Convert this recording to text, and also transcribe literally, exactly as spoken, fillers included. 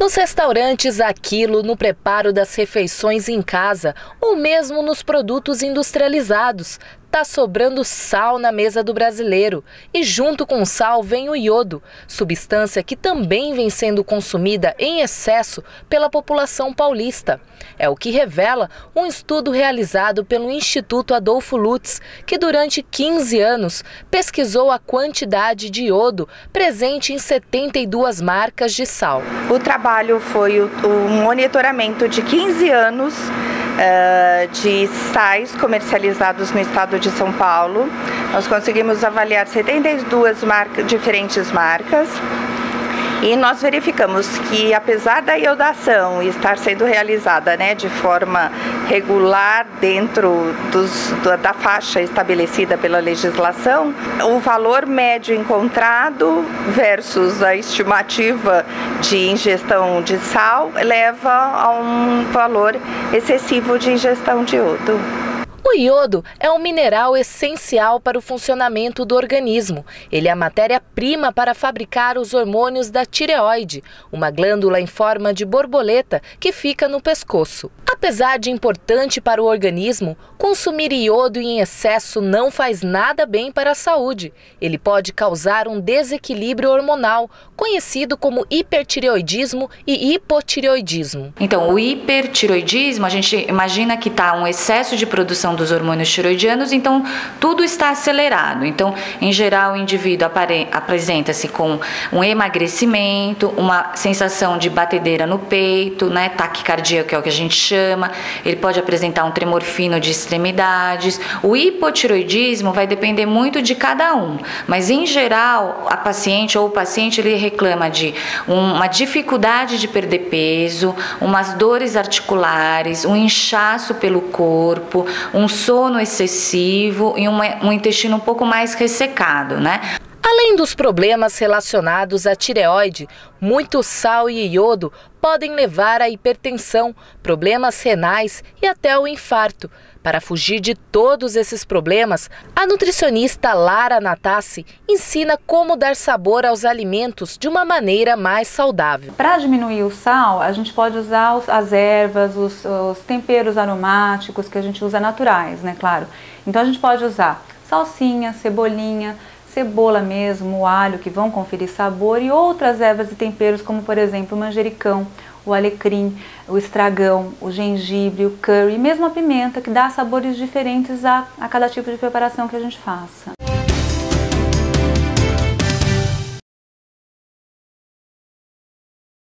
Nos restaurantes, aquilo no preparo das refeições em casa ou mesmo nos produtos industrializados. Tá sobrando sal na mesa do brasileiro. E junto com o sal vem o iodo, substância que também vem sendo consumida em excesso pela população paulista. É o que revela um estudo realizado pelo Instituto Adolfo Lutz, que durante quinze anos pesquisou a quantidade de iodo presente em setenta e duas marcas de sal. O trabalho foi o, o monitoramento de quinze anos de sais comercializados no estado de São Paulo. Nós conseguimos avaliar setenta e duas marcas, diferentes marcas, e nós verificamos que, apesar da iodação estar sendo realizada, né, de forma regular dentro dos, da faixa estabelecida pela legislação, o valor médio encontrado versus a estimativa de ingestão de sal leva a um valor excessivo de ingestão de iodo. O iodo é um mineral essencial para o funcionamento do organismo. Ele é a matéria-prima para fabricar os hormônios da tireoide, uma glândula em forma de borboleta que fica no pescoço. Apesar de importante para o organismo, consumir iodo em excesso não faz nada bem para a saúde. Ele pode causar um desequilíbrio hormonal, conhecido como hipertireoidismo e hipotireoidismo. Então, o hipertireoidismo, a gente imagina que está um excesso de produção dos hormônios tireoidianos, então tudo está acelerado. Então, em geral, o indivíduo apresenta-se com um emagrecimento, uma sensação de batedeira no peito, né, taquicardia, que é o que a gente chama. Ele pode apresentar um tremor fino de extremidades. O hipotireoidismo vai depender muito de cada um, mas em geral a paciente ou o paciente ele reclama de uma dificuldade de perder peso, umas dores articulares, um inchaço pelo corpo, um sono excessivo e um intestino um pouco mais ressecado, né? Além dos problemas relacionados à tireoide, muito sal e iodo podem levar à hipertensão, problemas renais e até o infarto. Para fugir de todos esses problemas, a nutricionista Lara Natassi ensina como dar sabor aos alimentos de uma maneira mais saudável. Para diminuir o sal, a gente pode usar as ervas, os, os temperos aromáticos que a gente usa naturais, né, claro. Então a gente pode usar salsinha, cebolinha, cebola mesmo, o alho, que vão conferir sabor, e outras ervas e temperos como, por exemplo, o manjericão, o alecrim, o estragão, o gengibre, o curry, e mesmo a pimenta, que dá sabores diferentes a, a cada tipo de preparação que a gente faça.